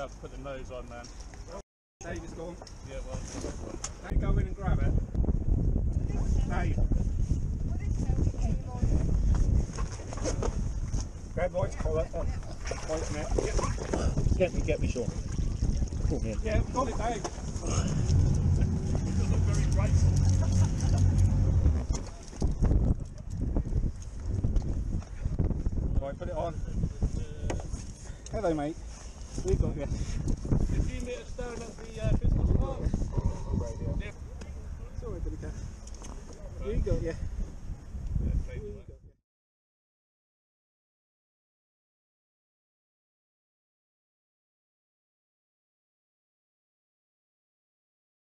We'll have to put the nose on, man. Dave is gone. Yeah, well, can you go in and grab it? Dave. Grab Lloyd's collar. Lloyd's neck. Get me, Sean. Come here. Yeah, got it, Dave. You look very grateful. Right, put it on. Hello, mate. We've got you.